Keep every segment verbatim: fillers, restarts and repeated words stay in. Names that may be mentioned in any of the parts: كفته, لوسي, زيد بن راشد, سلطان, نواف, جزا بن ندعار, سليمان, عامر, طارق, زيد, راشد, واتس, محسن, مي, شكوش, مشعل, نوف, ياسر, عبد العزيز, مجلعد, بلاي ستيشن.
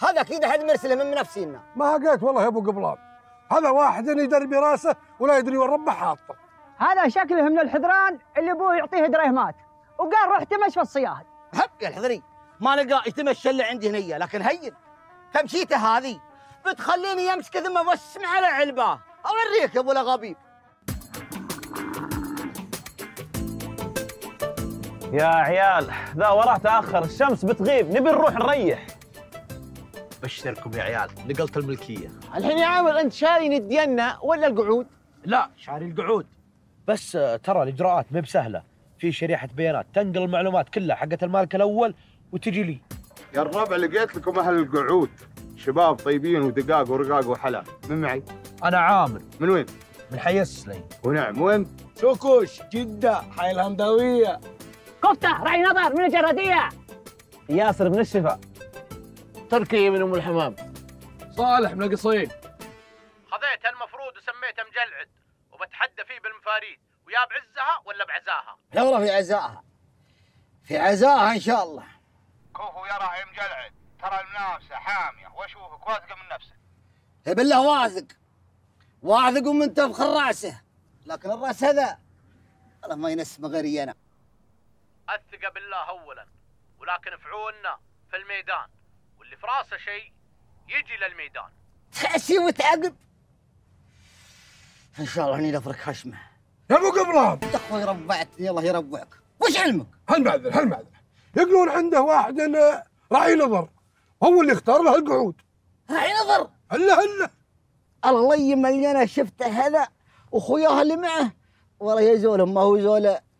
هذا اكيد احد مرسله من منافسينا. ما قلت والله يا ابو قبلان، هذا واحد يدري براسه ولا يدري وين ربه حاطه. هذا شكله من الحذران اللي ابوه يعطيه دريهمات وقال روح تمش في الصياهد. هب يا الحذري، ما لقى يتمشى اللي عندي هنيه، لكن هين تمشيته هذه بتخليني يمسك ذمه واسمع على علبه. اوريك يا ابو الغبيب. يا عيال ذا وراه تاخر، الشمس بتغيب، نبي نروح نريح. بشركم يا عيال نقلت الملكيه. الحين يا عامر انت شاري ندينا ولا القعود؟ لا شاري القعود، بس ترى الاجراءات ما بسهله، في شريحه بيانات تنقل المعلومات كلها حقت المالك الاول وتجي لي. يا الربع لقيت لكم اهل القعود، شباب طيبين ودقاق ورقاق وحلال. من معي؟ انا عامر. من وين؟ من حي السليم. ونعم. وين؟ شكوش جده، حي الهمداويه. كفته راعي نظر من الجراديه. ياسر من الشفا. تركي من ام الحمام. صالح من القصيم. خذيته المفروض وسميته مجلعد وبتحدى فيه بالمفاريد، ويا بعزها ولا بعزاها؟ لا والله في عزاها، في عزاها ان شاء الله. كوفو يرى يا مجلعد، ترى المنافسه حاميه واشوفك واثقه من نفسك. اي بالله واثق، واثق ومن تفخر راسه، لكن الراس هذا الله ما ينسمه غيري انا. الثقه بالله اولا، ولكن فعولنا في الميدان، واللي في راسه شيء يجي للميدان. تأسي وتعقب. ان شاء الله هني نفرك خشمه. يا ابو قبلان تخوي ربعتني الله يربعك، وش علمك؟ هالمعذره هالمعذره، يقولون عنده واحد راعي نظر، هو اللي اختار له القعود. راعي نظر؟ هلا هلا. الله يملي انا شفته هذا واخوياه اللي معه، والله يا زولهم ما هو زوله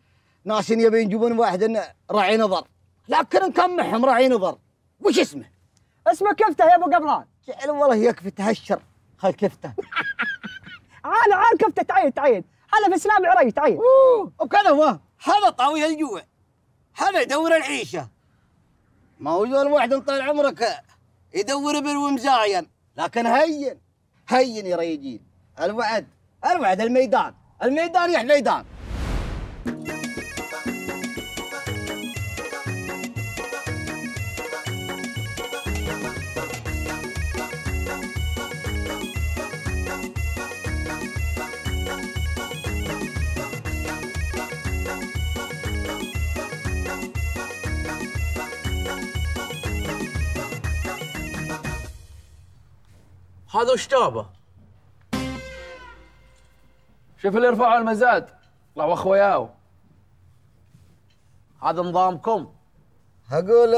ناس يبين يجيبون واحد انه راعي نظر، لكن نكمحهم راعي نظر. وش اسمه؟ اسمه كفته يا ابو قبلان. والله يكفي تهشر، خل كفته. عال عال كفته، تعيد تعيد، هذا في اسلام العري تعيد. اوه وكلمه هذا طاويه الجوع، هذا يدور العيشه. ما هو زول واحد طال عمرك يدور بر ومزاين، لكن هين هين يا ريجيل. الوعد الوعد، الميدان الميدان يا ميدان. هذا وش جابه؟ شوف اللي رفعوا المزاد، طلعوا اخوياو. هذا نظامكم؟ اقول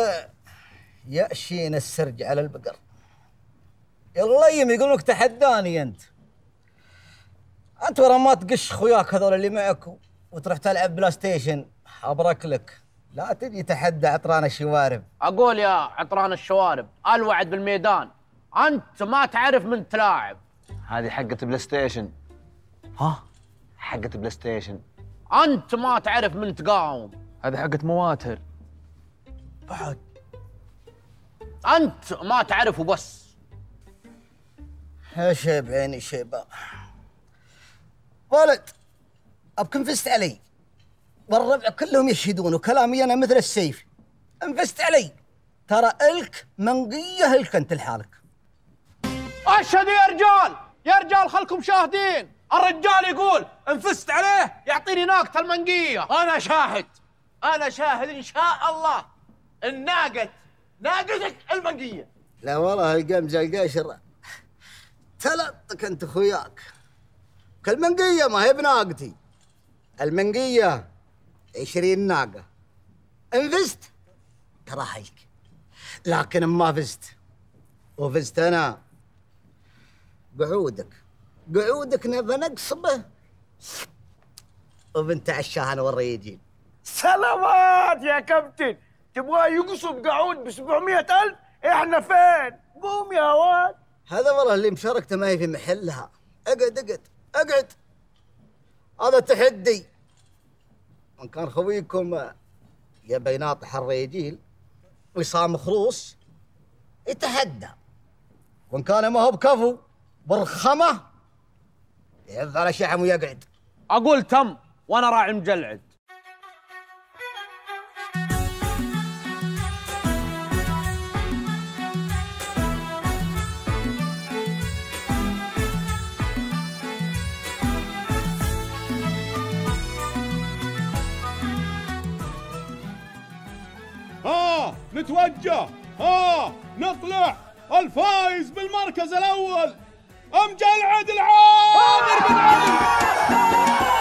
يأشين السرج على البقر. يلا يم يقول لك تحداني انت. انت ورا ما تقش اخوياك هذول اللي معك وتروح تلعب بلاي ستيشن، ابرك لك، لا تجي تحدى عطران الشوارب. اقول يا عطران الشوارب، الوعد بالميدان، أنت ما تعرف من تلاعب. هذه حقة بلاي ستيشن. ها؟ حقة بلاي ستيشن. أنت ما تعرف من تقاوم. هذه حقة مواتر. بعد. أنت ما تعرف وبس. يا شيب عيني شيبة. ولد أبكم فزت علي، والربع كلهم يشهدون وكلامي أنا مثل السيف. انفزت علي، ترى إلك منقية إلك أنت لحالك. اشهد يا رجال يا رجال، خلكم شاهدين. الرجال يقول انفست عليه يعطيني ناقه المنقيه. انا شاهد، انا شاهد ان شاء الله. الناقه ناقتك المنقيه. لا والله القمزه القشره تلطك انت اخوياك. المنقيه ما هي بناقتي، المنقيه عشرين ناقه. انفست ترى هيك، لكن ما فزت وفزت انا. قعودك قعودك نبى نقصبه وبنت عشاها انا والرياجيل. سلامات يا كابتن، تبغى يقصب قعود ب سبعمية ألف؟ احنا فين؟ قوم يا واد. هذا والله اللي مشاركته ما هي في محلها. اقعد اقعد اقعد، هذا تحدي. وان كان خويكم يبى يناطح الرياجيل ويصامخ روس يتحدى، وان كان ما هو بكفو برخمه يعض على شحم ويقعد. اقول تم وانا راعي مجلعد. نتوجه، ها نطلع الفايز بالمركز الأول مجلعد العام عامر بن عامر.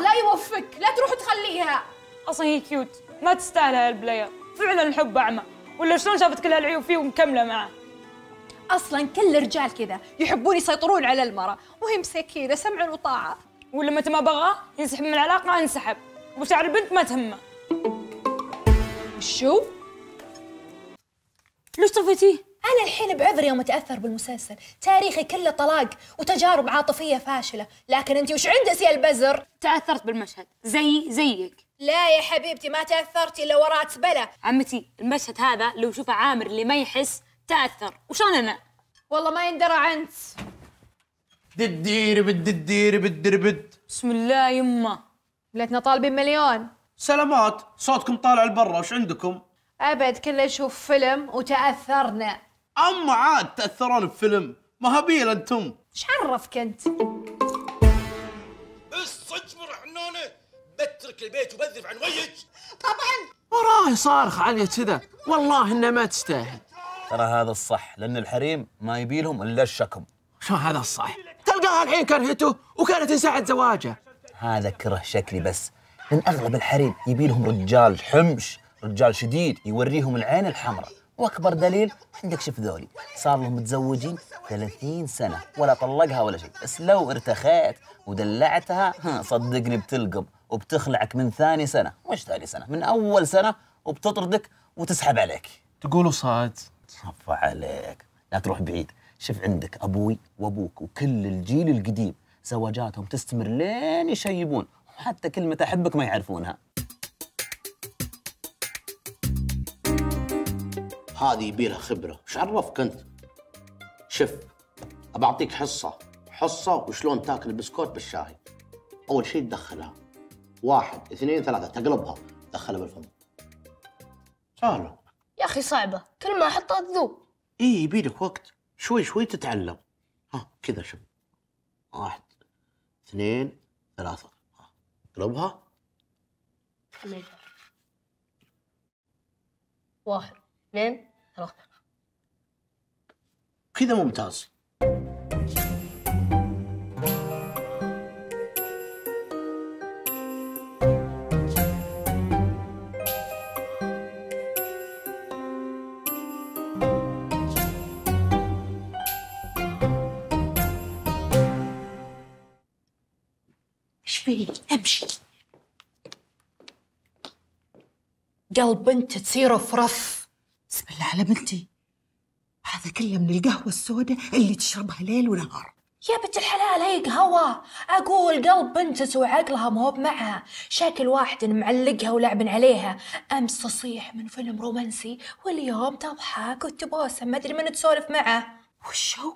لا يوفقك، لا تروح تخليها. اصلا هي كيوت، ما تستاهل هالبلاير، فعلا الحب اعمى، ولا شلون شافت كل هالعيوب فيه ومكمله معه؟ اصلا كل الرجال كذا يحبون يسيطرون على المراه، وهي مسكينه سمع وطاعه، ولما ما بغاه ينسحب من العلاقه انسحب، وشعر البنت ما تهمه. شو؟ ليش طفيتيه؟ انا الحين بعذري يوم اتاثر بالمسلسل، تاريخي كله طلاق وتجارب عاطفيه فاشله، لكن انت وش عندك يا البزر؟ تاثرت بالمشهد زي زيك. لا يا حبيبتي ما تاثرتي الا وراء زبله. عمتي المشهد هذا لو شوفه عامر اللي ما يحس تاثر، وشان انا؟ والله ما يندرى عنك. ددير بد ددير بد دربد. بسم الله يمه. بليتنا طالبين مليون. سلامات، صوتكم طالع لبرا، وش عندكم؟ ابد كنا نشوف فيلم وتاثرنا. اما عاد تاثرون بفيلم، مهابيل انتم. ايش عرفك انت؟ اصبر حنونه، بترك البيت وبذف عن وجهك. طبعا وراي صارخه علي كذا، والله انها ما تستاهل. ترى هذا الصح، لان الحريم ما يبيلهم الا الشكم. شو هذا الصح؟ تلقاها الحين كرهته وكانت انسحت زواجه. هذا كره شكلي بس، لان اغلب الحريم يبيلهم رجال حمش، رجال شديد يوريهم العين الحمراء، واكبر دليل عندك شف ذولي صار لهم متزوجين ثلاثين سنه ولا طلقها ولا شيء، بس لو ارتخيت ودلعتها صدقني بتلقم وبتخلعك من ثاني سنه، مش ثاني سنه، من اول سنه، وبتطردك وتسحب عليك. تقولوا صاد؟ صف عليك، لا تروح بعيد، شف عندك ابوي وابوك وكل الجيل القديم زواجاتهم تستمر لين يشيبون، وحتى كلمه احبك ما يعرفونها. هذه يبيلها خبرة، وش عرفك أنت؟ شف، أبى أعطيك حصة، حصة وشلون تاكل بسكوت بالشاي. أول شيء تدخلها، واحد، اثنين، ثلاثة، تقلبها، تدخلها بالفم. سهلة. يا أخي صعبة، كل ما أحطها تذوب. إيه يبيلك وقت، شوي شوي تتعلم. ها كذا شف. واحد، اثنين، ثلاثة، ها اقلبها. واحد، اثنين، ثلاثة. كذا ممتاز. ايش فيك؟ امشي. قلب انت تصير فرف. بسم الله على بنتي، هذا كله من القهوة السوداء اللي تشربها ليل ونهار. يا بنت الحلال هي قهوة، أقول قلب بنتك وعقلها ما هو بمعها، شكل واحد معلقها ولعبن عليها، أمس تصيح من فيلم رومانسي واليوم تضحك وتبوسم ما أدري من تسولف معه. وشو؟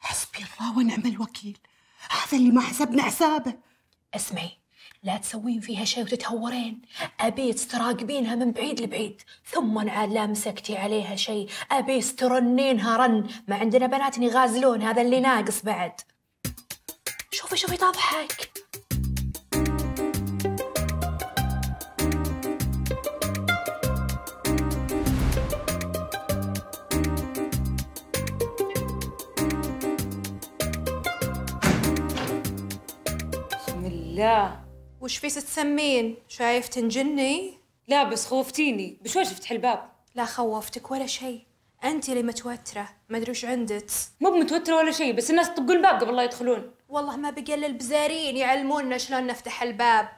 حسبي الله ونعم الوكيل، هذا اللي ما حسبنا حسابه. اسمعي، لا تسوين فيها شيء وتتهورين، أبيت تراقبينها من بعيد لبعيد، ثم عاد لا مسكتي عليها شيء، أبيت ترنينها رن، ما عندنا بنات يغازلون، هذا اللي ناقص بعد. شوفي شوفي تضحك. بسم الله. وش فيك تسمين؟ شايف تنجني؟ لا بس خوفتيني، بشوي شفت الباب. لا خوفتك ولا شيء، انت اللي متوتره، ما ادري وش عندك. مو بمتوتره ولا شيء، بس الناس طقوا الباب قبل لا يدخلون. والله ما بقى البزارين يعلمونا شلون نفتح الباب.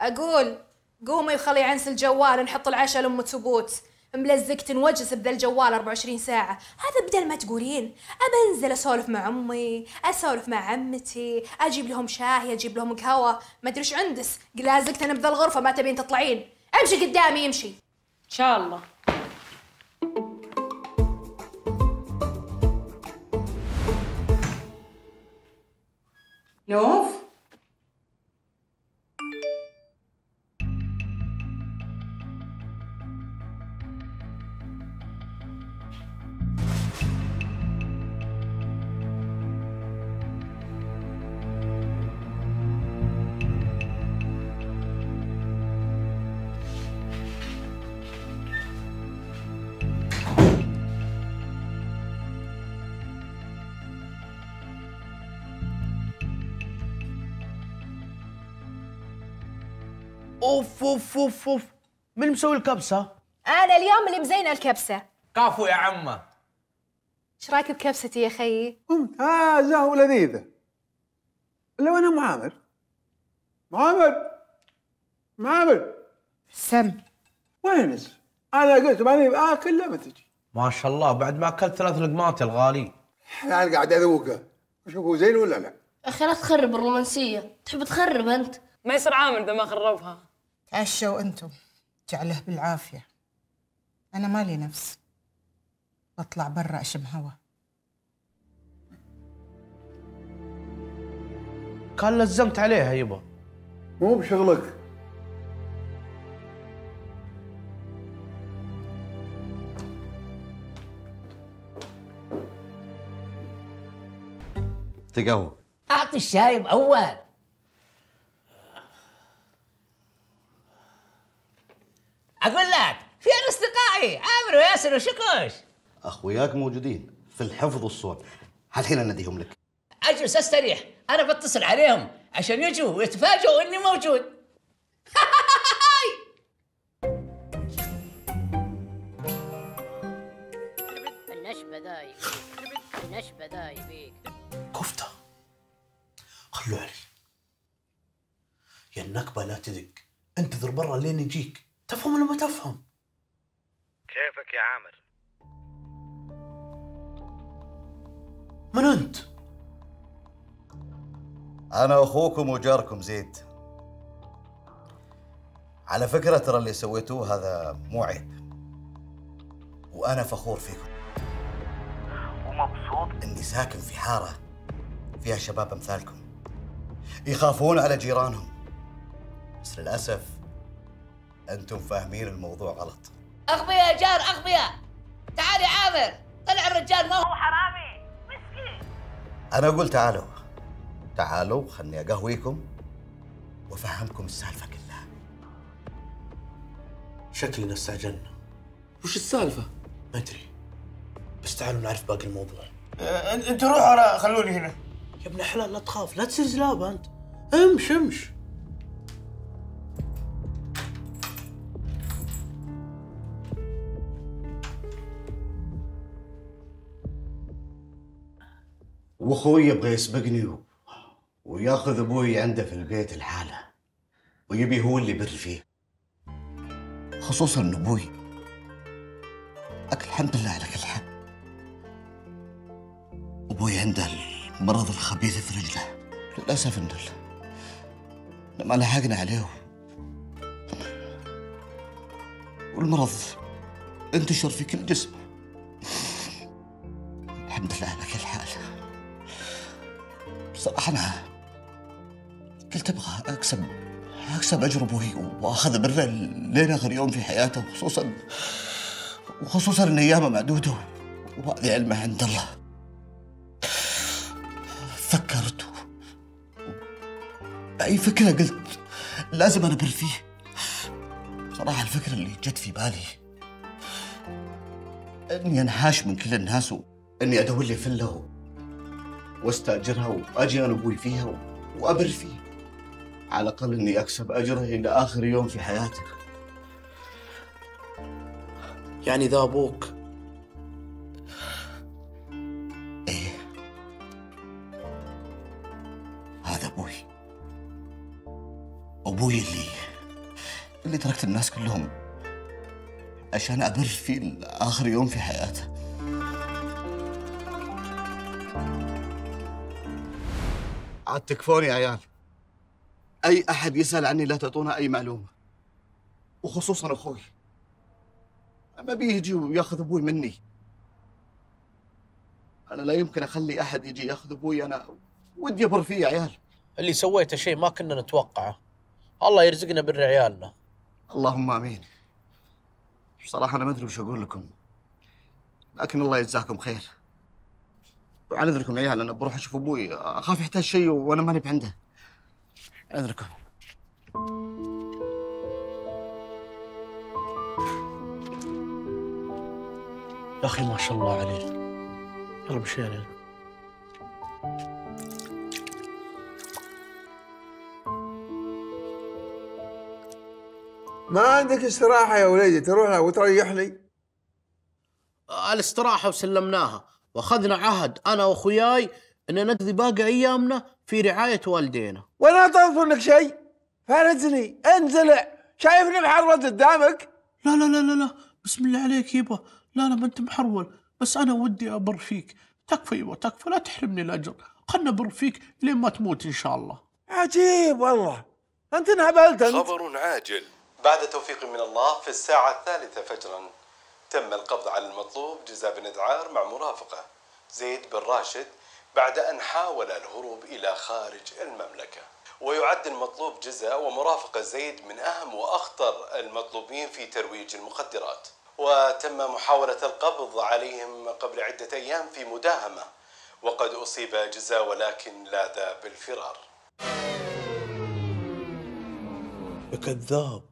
اقول قومي وخلي يعنس الجوال، نحط العشاء لام تبوت، ملزقت نوجس بذا الجوال أربع وعشرين ساعة. هذا بدل ما تقولين أبى أنزل أسولف مع أمي، أسولف مع عمتي، أجيب لهم شاهي، أجيب لهم قهوة، ما أدري إيش عندس، لازقت أنا بذا الغرفة ما تبين تطلعين، امشي قدامي يمشي. إن شاء الله. نوف؟ اوف اوف اوف اوف، من اللي مسوي الكبسة؟ أنا اليوم اللي مزينة الكبسة. كفو يا عمه. إيش رأيك بكبستي يا خيي؟ ممتازة ولذيذة. لو أنا معامر. معامر. معامر. سم. وينس؟ أنا قلت ماني بآكل لما تجي. ما شاء الله بعد ما أكلت ثلاث لقمات يا الغالي. أنا قاعد أذوقه، أشوفه زين ولا لا؟ أخي لا تخرب الرومانسية، تحب تخرب أنت. ما يصير عامر إذا ما خربها. تعشوا انتم، جعله بالعافيه. انا مالي نفس، بطلع برا اشم هوا. كان لزمت عليها يبا. مو بشغلك. تقهوى. اعطي الشايب اول. أقول لك فين أصدقائي عامر وياسر وشكوش؟ أخوياك موجودين في الحفظ والصون، هالحين أناديهم لك. أجلس أستريح، أنا بتصل عليهم عشان يجوا ويتفاجئوا إني موجود. النشبة ذاي بيك، النشبة ذاي بيك. كفته خلوا علي. يا النكبة لا تدق، انتظر برا لين يجيك. تفهم ولا ما تفهم؟ كيفك يا عامر؟ من أنت؟ أنا أخوكم وجاركم زيد. على فكرة ترى اللي سويتوه هذا مو عيب، وأنا فخور فيكم ومبسوط إني ساكن في حارة فيها شباب أمثالكم يخافون على جيرانهم، بس للأسف أنتم فاهمين الموضوع غلط. أغبياء يا جار أغبياء. تعال يا عامر، طلع الرجال ما هو حرامي مسكين. أنا أقول تعالوا تعالوا خلني أقهويكم وأفهمكم السالفة كلها. شكلنا استعجلنا. وش السالفة؟ ما أدري، بس تعالوا نعرف باقي الموضوع. أه أنت روح وراء خلوني هنا. يا ابن الحلال لا تخاف، لا تصير زلابة أنت. امش امش. واخوي يبغى يسبقني و... وياخذ ابوي عنده في البيت الحالة، ويبي هو اللي يبر فيه، خصوصا ان ابوي الحمد لله على كل حال ابوي عنده المرض الخبيث في رجله، للاسف انه لما لحقنا عليه والمرض انتشر في كل جسمه. الحمد لله على كل حال. صراحة أنا قلت أبغى أكسب أكسب أجر أبوي وأخذ بره لين آخر يوم في حياته، وخصوصاً وخصوصاً إن أيامه معدودة وهذه علمه عند الله. فكرت بأي فكرة قلت لازم أنا أبر فيه. صراحة الفكرة اللي جت في بالي إني أنحاش من كل الناس وإني أدور لي فيلا واستاجرها واجي انا ابوي فيها وابر فيه، على الاقل اني اكسب اجره الى اخر يوم في حياتك. يعني ذا ابوك أبوي، أبوي اللي اللي تركت الناس كلهم عشان أقر فيه آخر يوم في حياته. عاد تكفوني يا عيال، أي أحد يسأل عني لا تعطونا أي معلومة، وخصوصاً أخوي. ما بيجي وياخذ أبوي مني، أنا لا يمكن أخلي أحد يجي ياخذ أبوي. أنا ودي أبر فيه يا عيال. اللي سويته شيء ما كنا نتوقعه، الله يرزقنا بر عيالنا. اللهم آمين. بصراحة أنا ما أدري وش أقول لكم، لكن الله يجزاكم خير. وعن إذنكم يا عيال أنا بروح أشوف أبوي، أخاف يحتاج شيء وأنا ماني بعنده. عن إذنكم. يا أخي ما شاء الله عليك، يلا مشي يا ليل. ما عندك استراحة يا ولدي تروح لها وتريح لي؟ الاستراحة وسلمناها، واخذنا عهد أنا وأخوياي أن نقضي باقي أيامنا في رعاية والدينا. ولا تظنك شيء، فارتني، انزلع، شايفني محرول قدامك؟ لا لا لا لا، بسم الله عليك يبا، لا لا ما أنت محرول، بس أنا ودي أبر فيك، تكفى يبا تكفى، لا تحرمني الأجر، خلنا أبر فيك لين ما تموت إن شاء الله. عجيب والله، أنت انهبلت أنت. خبر عاجل. بعد توفيق من الله في الساعة الثالثة فجرا تم القبض على المطلوب جزا بن ندعار مع مرافقه زيد بن راشد بعد أن حاول الهروب إلى خارج المملكة. ويعد المطلوب جزا ومرافقه زيد من أهم وأخطر المطلوبين في ترويج المخدرات، وتم محاولة القبض عليهم قبل عدة أيام في مداهمة، وقد أصيب جزا ولكن لاذ بالفرار. كذاب.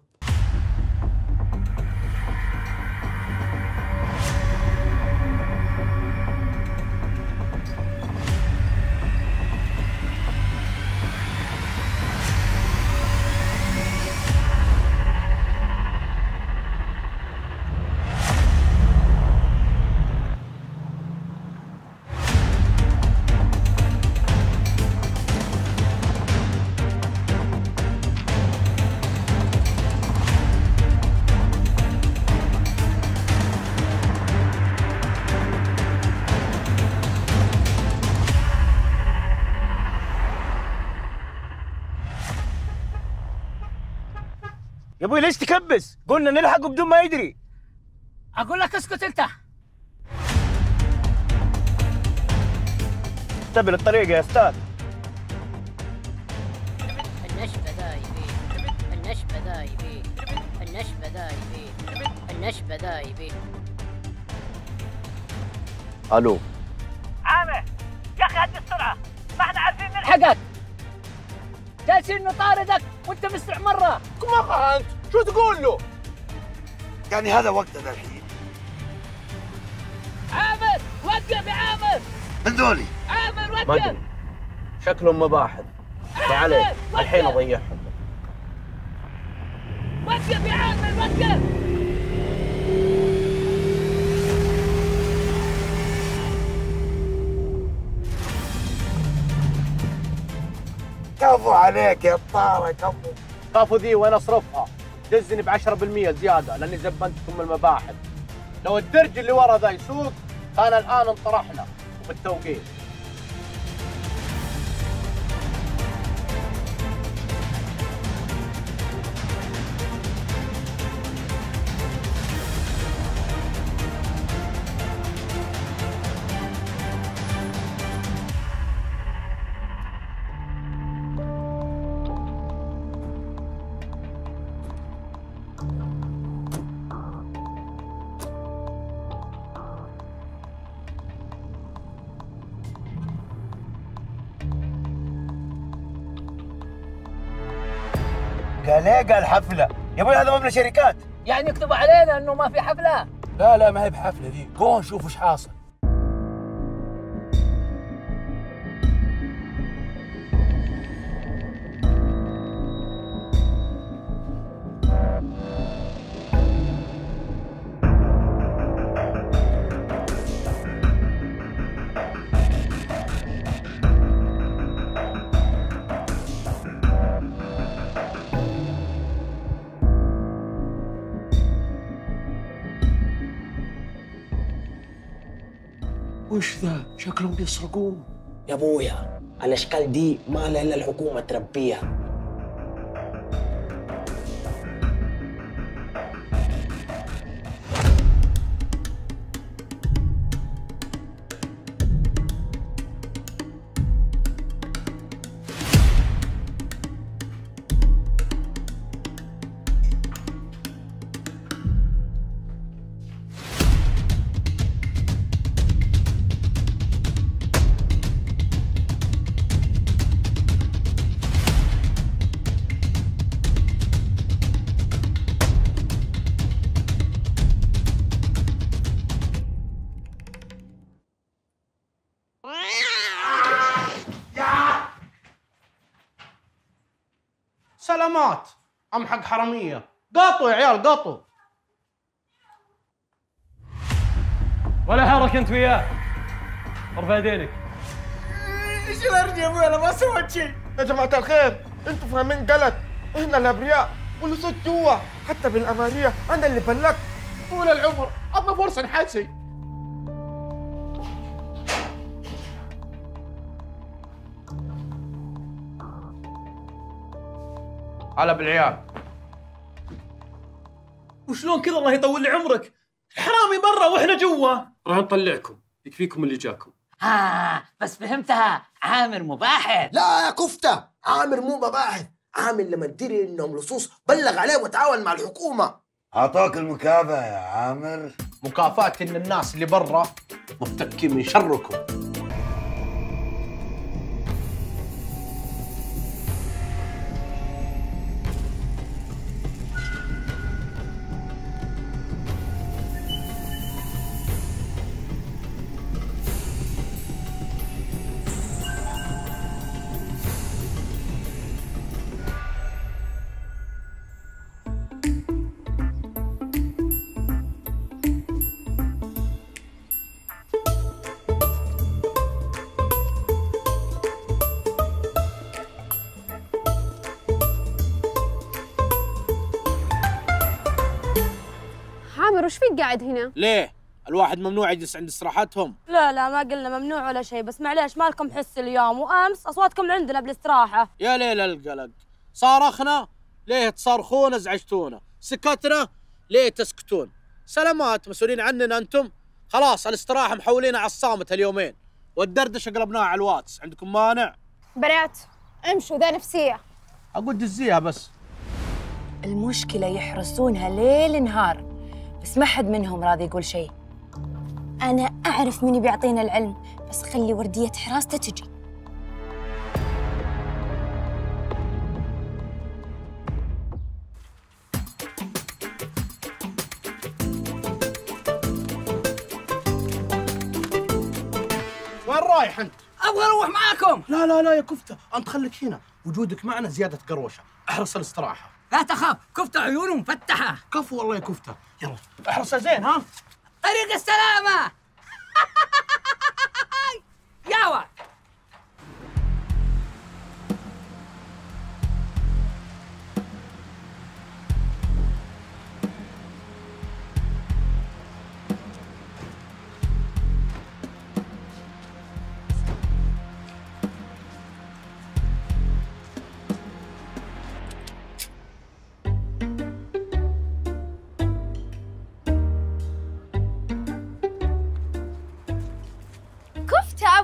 يا ابوي ليش تكبس؟ قلنا نلحقه بدون ما يدري. اقول لك اسكت انت. انتبه للطريق يا استاذ. النشبه ذا يبيه، النشبه ذا يبيه، النشبه ذا يبيه، النشبه ذا يبيه. الو عامر يا اخي هدي السرعه، ما احنا عارفين نلحقك، جالسين نطاردك وانت مسرع مره. ما فهمت شو تقول له؟ يعني هذا وقتنا الحين. عامر وقف يا عامر. من ذولي؟ عامر وقف. ما ادري شكلهم مباحث، ما عليك الحين اضيعهم. وقف يا عامر وقف. كفو عليك يا طارق كفو. خافوا ذي وين اصرفها؟ دزني ب عشرة بالمئة زياده لاني زبنتكم المباحث. لو الدرج اللي ورا ذا يسوق كان الان انطرحنا وبالتوقيت. قليقة الحفلة يا ابوي، هذا مبنى شركات. يعني يكتبوا علينا انه ما في حفلة؟ لا لا ما هي بحفلة ذي، قوم شوفوا ايش حاصل. وش ذا؟ شكلهم بيسرقون. يا ابويا الاشكال دي ما لها الا الحكومه تربيها. سلامات ام حق حراميه، قاطوا يا عيال قاطوا. ولا حرك انت وياه، ارفع يدينك. ايش الهرج يا ابوي؟ انا ما سويت شيء. يا جماعه الخير انتم فاهمين غلط، احنا الابرياء واللي صوت جوا حتى بالاماريه انا اللي بلغت. طول العمر ابغى فرصه نحاسي. هلا بالعيال. وشلون كذا؟ الله يطول لي عمرك، حرامي برا واحنا جوا. راح نطلعكم، يكفيكم اللي جاكم. ها بس فهمتها، عامر مباحث. لا يا كفته، عامر مو مباحث، عامر لما تدري انهم لصوص بلغ عليه وتعاون مع الحكومه. اعطاك المكافاه يا عامر. مكافاه ان الناس اللي برا مفتكين من شركم. وش فيك قاعد هنا؟ ليه؟ الواحد ممنوع يجلس عند استراحتهم؟ لا لا ما قلنا ممنوع ولا شيء، بس معليش مالكم حس اليوم، وامس اصواتكم عندنا بالاستراحه. يا ليل القلق، صارخنا ليه تصرخون ازعجتونا؟ سكتنا ليه تسكتون؟ سلامات مسؤولين عننا انتم؟ خلاص الاستراحه محولينها على الصامت هاليومين، والدردشه قلبناها على الواتس، عندكم مانع؟ بنات امشوا ذا نفسيه. اقول دزيها بس. المشكله يحرسونها ليل نهار، بس ما حد منهم راضي يقول شيء. أنا أعرف مني بيعطينا العلم، بس خلي وردية حراسته تجي. وين رايح أنت؟ أبغى أروح معاكم. لا لا لا يا كفتة، أنت خليك هنا، وجودك معنا زيادة قروشة، احرص الاستراحة. لا تخاف، كفته عيونه مفتحه. كفو والله يا كفته، يلا احرصها زين. ها طريق السلامه. يا ولد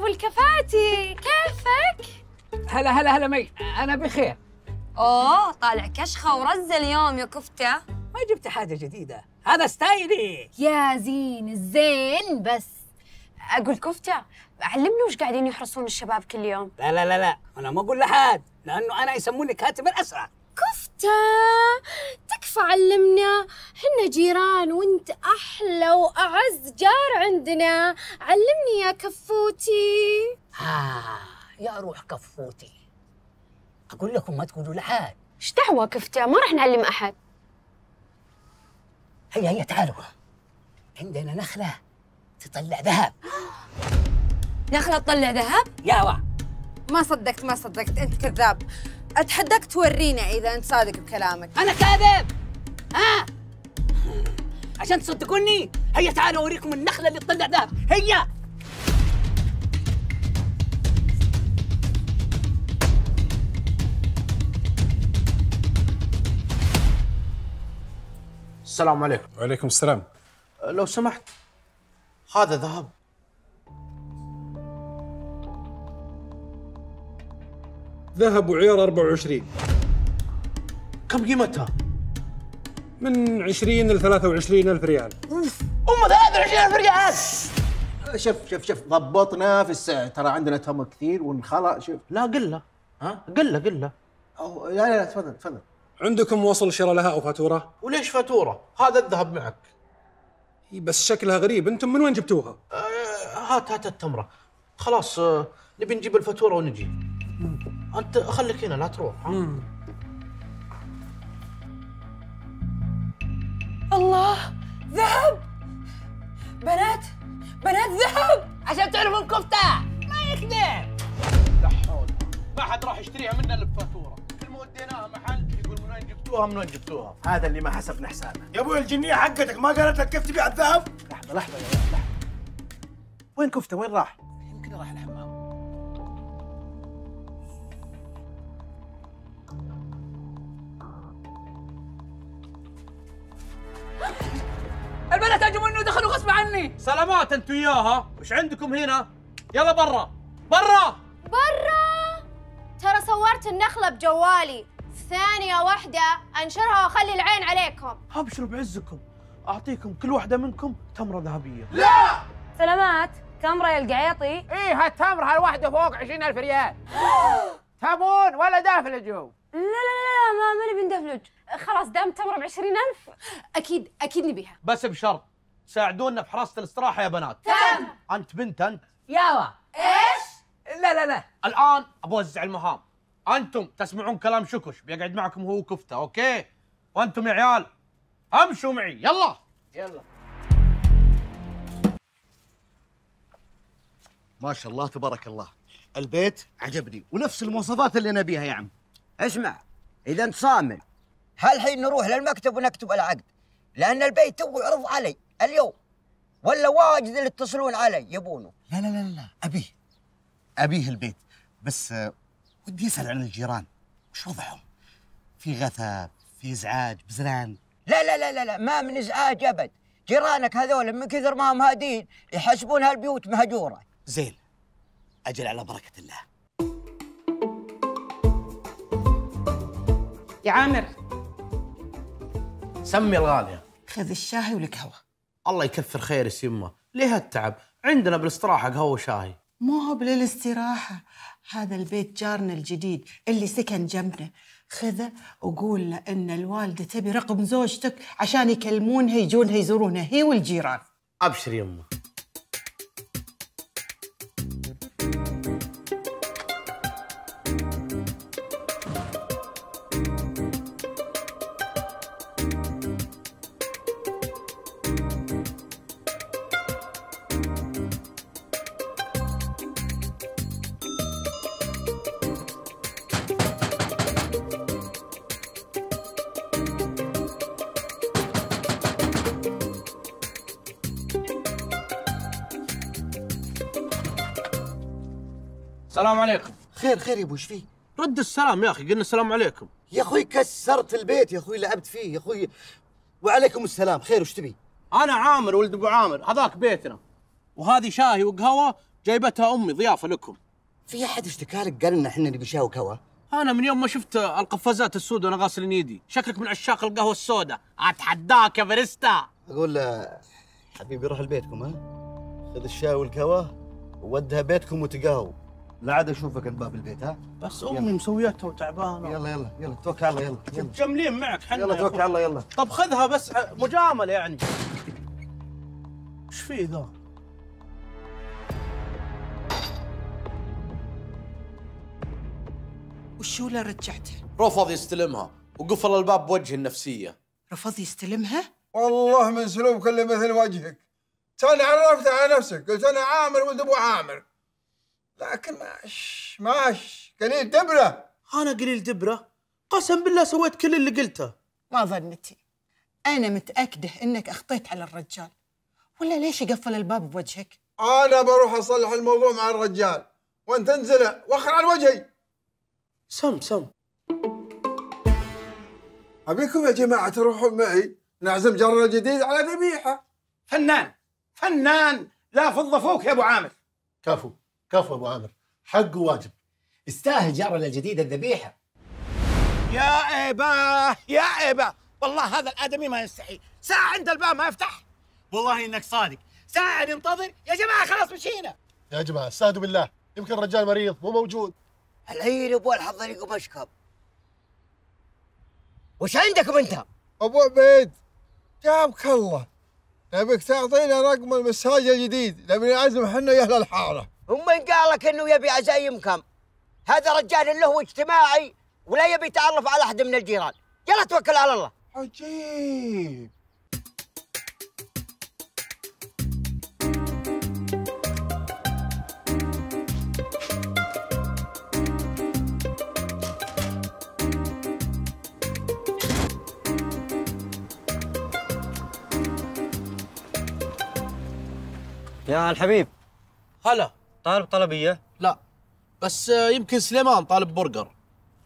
الكفاتي كيفك؟ هلا هلا هلا مي، أنا بخير. أوه طالع كشخة ورزة اليوم يا كفتة. ما جبت حاجة جديدة، هذا ستايلي. يا زين الزين، بس أقول كفتة علمني وش قاعدين يحرصون الشباب كل يوم؟ لا لا لا لا، أنا ما أقول لحد، لأنه أنا يسموني كاتب الأسرى. كفتة تكفى علمنا، حنا جيران وانت أحلى وأعز جار عندنا، علمني يا كفوتي. آه يا روح كفوتي، أقول لكم ما تقولوا لحد. إيش دعوة كفتة؟ ما راح نعلم أحد. هيا هيا تعالوا، عندنا نخلة تطلع ذهب. نخلة تطلع ذهب؟ يا وا ما صدقت ما صدقت، أنت كذاب. أتحداك تورينا إذا أنت صادق بكلامك. أنا كاذب؟ ها؟ عشان تصدقوني؟ هيا تعالوا أوريكم النخلة اللي تطلع ذهب، هيا. السلام عليكم. وعليكم السلام. لو سمحت، هذا ذهب. ذهب وعيار أربعة وعشرين. كم قيمتها؟ من عشرين ل ثلاثة وعشرين ألف ريال. أوف، أم ثلاثة وعشرين ألف ريال. شوف شوف شوف ضبطنا في السعر، ترى عندنا تهم كثير ونخلق. شوف لا قله، ها قله قله. لا لا لا تفضل تفضل. عندكم وصل شراء لها أو فاتورة؟ وليش فاتورة؟ هذا الذهب معك. بس شكلها غريب، أنتم من وين جبتوها؟ آه هات هات التمرة. خلاص آه نبي نجيب الفاتورة ونجي. أنت خليك هنا لا تروح. مم. الله، ذهب! بنات بنات ذهب! عشان تعرفون كفته ما يكذب. لا حول، ما حد راح يشتريها مننا الفاتورة. كل ما وديناها محل يقول من وين جبتوها من وين جبتوها. هذا اللي ما حسبنا حسابه. يا ابوي الجنية حقتك ما قالت لك كيف تبيع الذهب؟ لحظة لحظة يا ولد لحظة. وين كفته؟ وين راح؟ يمكن راح الحمام. البنات هجموا انه دخلوا غصب عني. سلامات انت وياها، وش عندكم هنا؟ يلا برا برا برا. ترى صورت النخله بجوالي، ثانيه واحده انشرها واخلي العين عليكم. ابشروا بعزكم، اعطيكم كل واحده منكم تمره ذهبيه. لا سلامات، تمره يا القعيطي. ايه هالتمره الواحده فوق عشرين ألف ريال. تبون ولا دافلجوا؟ لا لا لا ما ماني بندفلج. خلاص دام تمر ب عشرين ألف اكيد اكيد نبيها، بس بشرط ساعدونا في حراسه الاستراحه يا بنات. تم. انت بنت انت ياوا ايش؟ لا لا لا الان ابوزع المهام. انتم تسمعون كلام شكوش، بيقعد معكم هو كفته، اوكي؟ وانتم يا عيال امشوا معي. يلا يلا. ما شاء الله تبارك الله، البيت عجبني ونفس المواصفات اللي انا بيها يا عم. اسمع، اذا انت صامل هالحين نروح للمكتب ونكتب العقد، لأن البيت تو يعرض علي اليوم، ولا واجد اللي يتصلون علي يبونه. لا لا لا لا أبيه أبيه البيت، بس ودي أسأل عن الجيران، وش وضعهم؟ في غثاء، في إزعاج، بزران؟ لا لا لا لا لا ما من إزعاج أبد، جيرانك هذول من كثر ما هم هادين يحسبون هالبيوت مهجورة. زين، أجل على بركة الله. يا عامر سمي الغالية. خذ الشاهي والقهوة. الله يكثر خير يسمه، ليه هالتعب؟ عندنا بالاستراحة قهوة وشاهي. مو هو بالاستراحة، هذا البيت جارنا الجديد اللي سكن جنبنا، خذه وقول له إن الوالدة تبي رقم زوجتك عشان يكلمونها يجونها يزورونها هي والجيران. أبشر يمه. السلام عليكم. خير خير يا ابو، ايش فيه؟ رد السلام يا اخي، قلنا السلام عليكم. يا اخوي كسرت البيت يا اخوي، لعبت فيه يا اخوي. وعليكم السلام، خير وش تبي؟ انا عامر ولد ابو عامر، هذاك بيتنا، وهذه شاهي وقهوه جايبتها امي ضيافه لكم. في احد اشتكى لك قال لنا احنا نبي شاي وقهوه؟ انا من يوم ما شفت القفازات السود وانا غاسل يدي، شكلك من عشاق القهوه السوداء. اتحداك يا باريستا. اقول له حبيبي روح لبيتكم، ها خذ الشاي والقهوه وودها بيتكم وتقهووا، لا عاد اشوفك الباب البيت. ها بس امي مسويتها وتعبانه. يلا يلا يلا توكل على الله. يلا متجملين معك حنا. يلا توكل على الله. يلا طب خذها بس مجامله يعني. ايش في ذا؟ وشو لا رجعتها؟ رفض يستلمها وقفل الباب بوجه النفسيه. رفض يستلمها؟ والله من سلوبك اللي مثل وجهك تاني عرفت على نفسك، قلت انا عامر ولد ابو عامر، لكن ماش ماش قليل دبره. انا قليل دبره؟ قسم بالله سويت كل اللي قلته. ما ظنتي، انا متاكده انك اخطيت على الرجال، ولا ليش يقفل الباب بوجهك؟ انا بروح اصلح الموضوع مع الرجال، وانت انزل وخر على وجهي. سم سم. ابيكم يا جماعه تروحون معي نعزم جرنا الجديد على ذبيحه. فنان فنان، لا فضه فوق يا ابو عامر. كفو كفو ابو عامر، حق واجب. استاهل جرنا الجديد الذبيحه. يا اباه يا اباه، والله هذا الادمي ما يستحي، ساعه عند الباب ما يفتح. والله انك صادق، ساعه ننتظر يا جماعه، خلاص مشينا. يا جماعه استهدوا بالله، يمكن الرجال مريض مو موجود. العيل ابو الحضريق ومشكب. وش عندكم انت؟ ابو عبيد جابك الله، نبيك تعطينا رقم المساج الجديد، نبي نعزم حنا يا اهل الحاره. ومن قال لك انه يبي عزايمكم؟ هذا رجال اللي هو اجتماعي ولا يبي يتعرف على احد من الجيران. يلا توكل على الله. عجيب. يا الحبيب، هلا. طالب طلبية؟ لا، بس يمكن سليمان طالب برجر.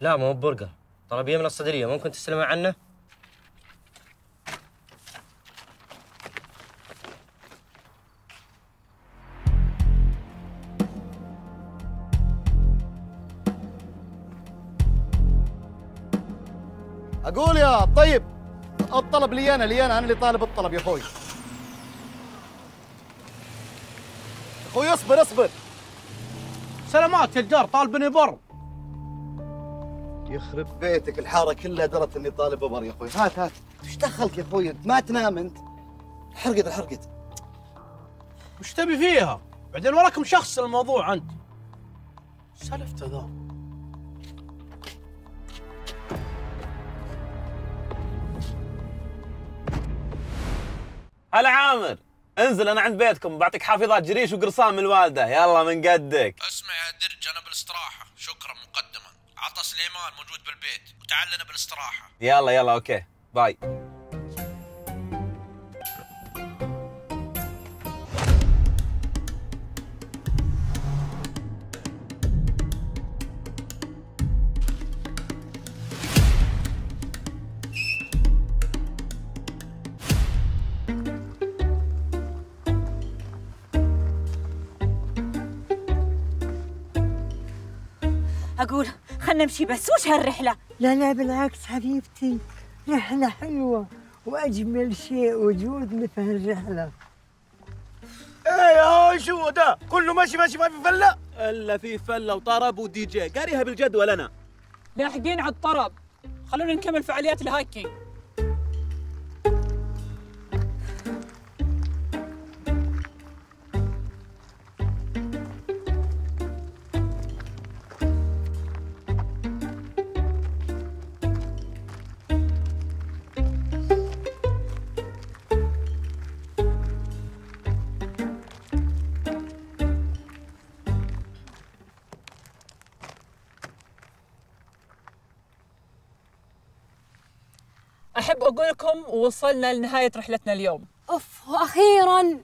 لا، مو برجر، طلبية من الصدرية، ممكن تسلمي عنه؟ أقول يا طيب، الطلب لي أنا، لي أنا، أنا اللي طالب الطلب يا أخوي. اخوي اصبر اصبر. سلامات يا الجار طالبني بر. يخرب بيتك، الحاره كلها درت اني طالبه بر يا اخوي. هات هات. وش دخلك يا اخوي انت؟ ما تنام انت. حرقت حرقت. وش تبي فيها؟ بعدين وراكم شخص الموضوع انت. سلفت ذا. هلا عامر، انزل انا عند بيتكم بعطيك حافظات جريش وقرصان من الوالده. يلا من قدك. اسمع يا درج، انا بالاستراحه، شكرا مقدما. عطى سليمان موجود بالبيت وتعال لنا بالاستراحه. يلا يلا اوكي باي. أقول خلنا نمشي بس، وش هالرحلة؟ لا لا بالعكس حبيبتي، رحلة حلوة وأجمل شيء وجود مثل هالرحلة. إيه شو ده؟ كله ماشي ماشي ما في فلة؟ إلا في فلة وطرب ودي جي، قاريها بالجدول أنا. لاحقين على الطرب، خلونا نكمل فعاليات الهايكينج. أحب أقول لكم وصلنا لنهاية رحلتنا اليوم. أوف، وأخيراً.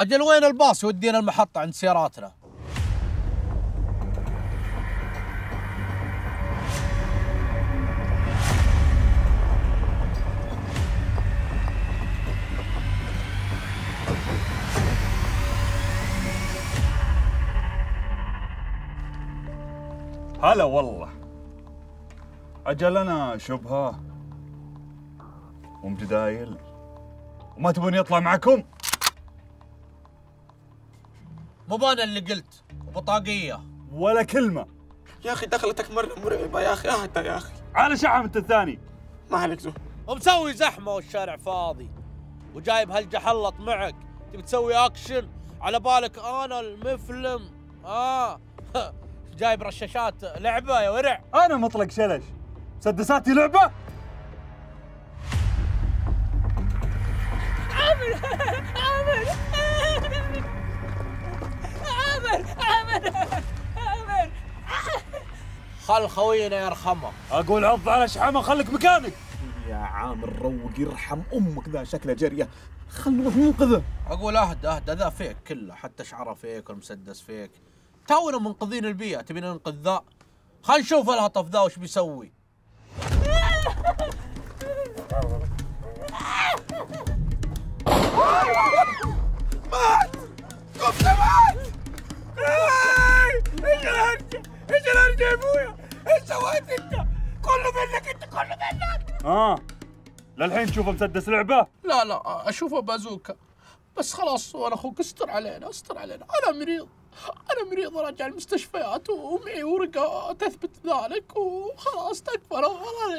أجل وين الباص يودينا المحطة عند سياراتنا؟ هلا والله. أجل أنا شبهة ومجدايل وما تبون يطلع معكم؟ مو بانا اللي قلت، وبطاقية ولا كلمة. يا أخي دخلتك مرة مرعبة يا أخي، أهدى يا أخي. على شعب أنت الثاني. ما عليك زهر. ومسوي زحمة والشارع فاضي وجايب هالجحلط معك، تبي تسوي أكشن على بالك أنا المفلم. آه جايب رشاشات لعبة يا ورع. أنا مطلق شلش، مسدساتي لعبة؟ عامر عامر عامر عامر عامر، خل خوينا يرحمه. اقول عض على شحامه، خليك مكانك يا عامر. روق يرحم امك، ذا شكله جريه، خلنا نروح ننقذه. اقول اهدى اهدى، ذا فيك كله، حتى شعره فيك والمسدس فيك. تونا منقذين البيئه، تبينا ننقذ ذا؟ خل نشوف الهطف ذا وش بيسوي. مات! كفته مات! ايش الهرجة؟ ايش الهرجة يا ابويا؟ ايش سويت انت؟ كله منك انت كله منك! اه للحين تشوفه مسدس لعبة؟ لا لا اشوفه بازوكا بس خلاص وانا اخوك استر علينا استر علينا انا مريض انا مريض راجع المستشفيات ومعي ورقة تثبت ذلك وخلاص تكفى انا خلاص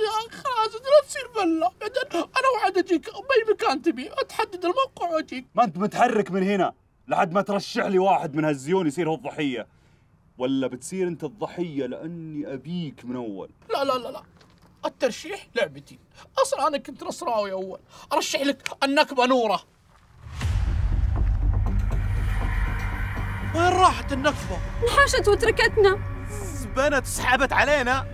يا اخي خلاص انت لا تصير بلا انا وعد اجيك باي مكان تبي اتحدد الموقع واجيك ما انت متحرك من هنا لحد ما ترشح لي واحد من هالزيون يصير هو الضحية ولا بتصير انت الضحية لاني ابيك من اول لا لا لا لا الترشيح لعبتي اصلا انا كنت نصراوي اول ارشح لك النكبة نورة وين راحت النكبة؟ انحاشت وتركتنا زبنت سحبت علينا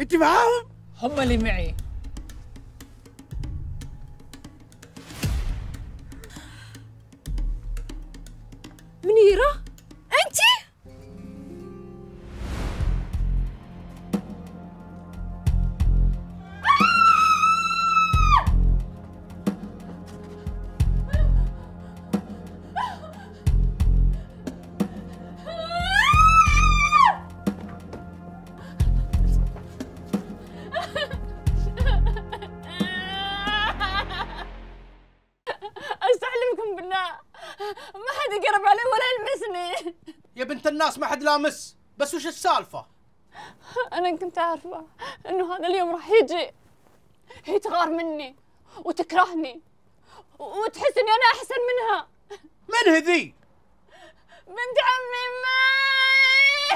انت معاهم؟ هم اللي معي منيرة؟ انت؟ الناس ما حد لامس بس وش السالفة؟ أنا كنت عارفة إنه هذا اليوم راح يجي هي تغار مني وتكرهني وتحس إني أنا أحسن منها من هذي؟ بنت عمي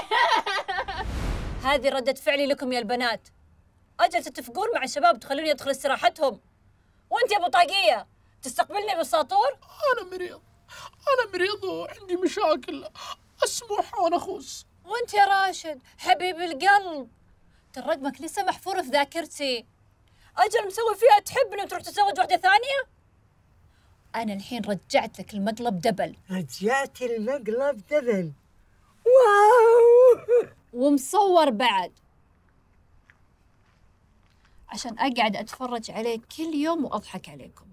ماي هذه ردة فعلي لكم يا البنات أجل تتفقون مع الشباب وتخلوني أدخل استراحتهم وأنت يا بطاقية تستقبلني بالساطور؟ أنا مريض أنا مريض وعندي مشاكل اسمح وانا اخوص وانت يا راشد حبيب القلب ترى رقمك لسه محفور في ذاكرتي اجل مسوي فيها تحبني وتروح تتزوج واحده ثانيه انا الحين رجعت لك المقلب دبل رجعت المقلب دبل واو ومصور بعد عشان اقعد اتفرج عليك كل يوم واضحك عليكم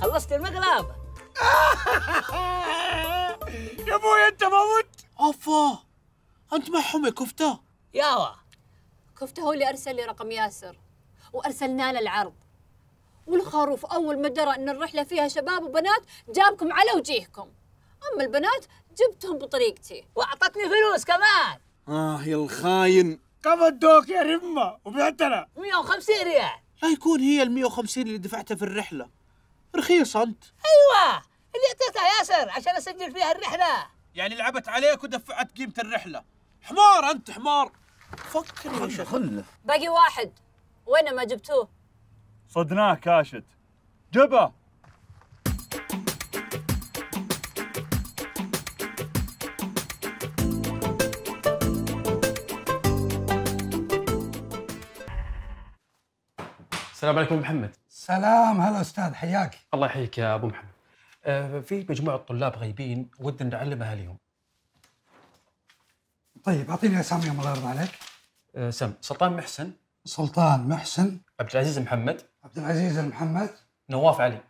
خلصت المقلب يا ابوي انت موت افا انت معهم يا كفته ياوا كفته هو اللي ارسل لي رقم ياسر وارسلنا له العرض والخروف اول ما درى ان الرحله فيها شباب وبنات جابكم على وجيهكم اما البنات جبتهم بطريقتي واعطتني فلوس كمان اه يا الخاين كم ادوك يا رمه وبعتنا مية وخمسين ريال لا يكون هي ال مية وخمسين اللي دفعتها في الرحله رخيص انت ايوه اللي اعطيتها ياسر عشان اسجل فيها الرحله يعني لعبت عليك ودفعت قيمه الرحله حمار انت حمار فكر يا شغله باقي واحد وين ما جبتوه صدناه كاشت جبه السلام عليكم محمد سلام هلا استاذ حياك الله يحييك يا ابو محمد آه في مجموعه طلاب غايبين ودنا نعلمها اليوم طيب اعطيني اساميهم الله يرضى عليك آه سم سلطان محسن سلطان محسن عبد العزيز محمد عبد العزيز محمد نواف علي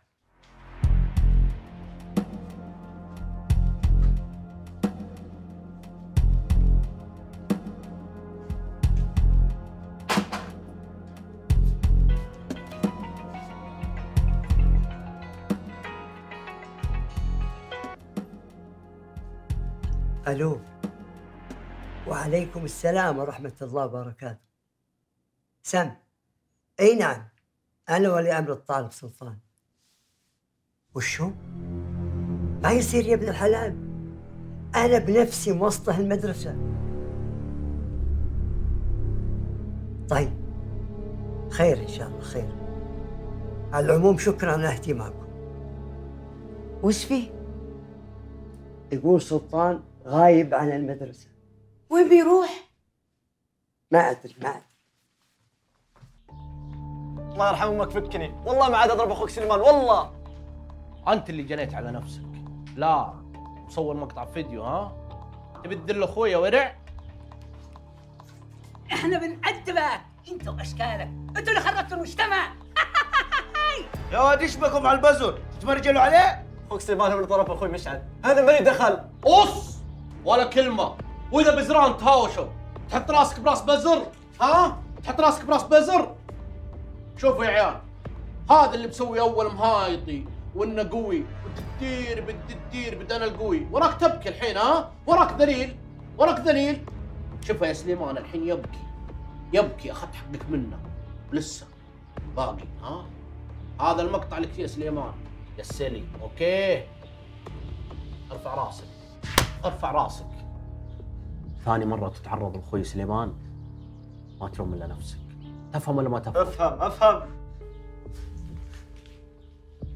الو وعليكم السلام ورحمة الله وبركاته سم اي نعم انا ولي امر الطالب سلطان وشو؟ ما يصير يا ابن الحلال انا بنفسي موصله المدرسة طيب خير إن شاء الله خير. على العموم شكراً على اهتمامكم. وش فيه؟ يقول سلطان غايب عن المدرسة. وين بيروح؟ ما أدري ما أدري. الله يرحم أمك فكني، والله ما عاد أضرب أخوك سليمان والله. أنت اللي جنيت على نفسك. لا مصور مقطع فيديو ها؟ تبي تدل أخويا ورع؟ إحنا بنعذبك أنت وأشكالك، أنتوا اللي خربتوا المجتمع. يا واد ايش بكم على البزر؟ تتمرجلوا عليه؟ اخوك سليمان من طرف اخوي مشعل، هذا مالي دخل. قص ولا كلمه، واذا بزران تهاوشوا، تحط راسك براس بزر، ها؟ تحط راسك براس بزر. شوفوا يا عيال، هذا اللي مسوي اول مهايطي وانه قوي، وتدير بتدير بدي انا القوي، وراك تبكي الحين ها؟ وراك ذليل، وراك ذليل. شوفوا يا سليمان الحين يبكي، يبكي اخذت حقك منه، ولسه باقي ها؟ هذا المقطع لك فيه سليمان يا سلي، اوكي؟ ارفع راسك، ارفع راسك. ثاني مرة تتعرض لاخوي سليمان ما تلوم الا نفسك، تفهم ولا ما تفهم؟ افهم افهم.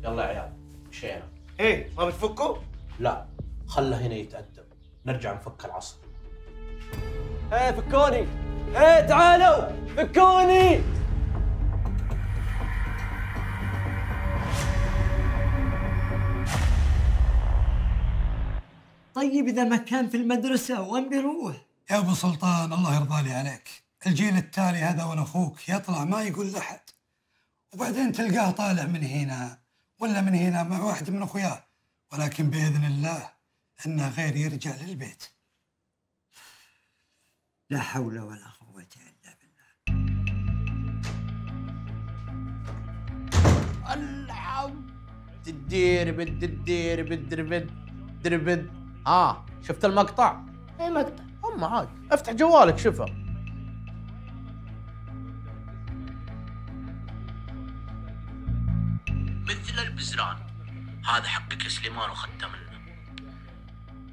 يلا يا عيال مشينا. ايه ما بتفكوا؟ لا خله هنا يتأدب، نرجع نفك العصر. ايه فكوني، ايه تعالوا فكوني. طيب إذا ما كان في المدرسة وين بيروح؟ يا أبو سلطان الله يرضى لي عليك، الجيل التالي هذا وأنا أخوك يطلع ما يقول لأحد، وبعدين تلقاه طالع من هنا ولا من هنا مع واحد من أخوياه، ولكن بإذن الله إنه غير يرجع للبيت. لا حول ولا قوة إلا بالله. ألعب تدير بد تدير بد بد بد. آه شفت المقطع؟ أي مقطع؟ أم عاد افتح جوالك شوفه. مثل البزران، هذا حقك يا سليمان وخدته منه.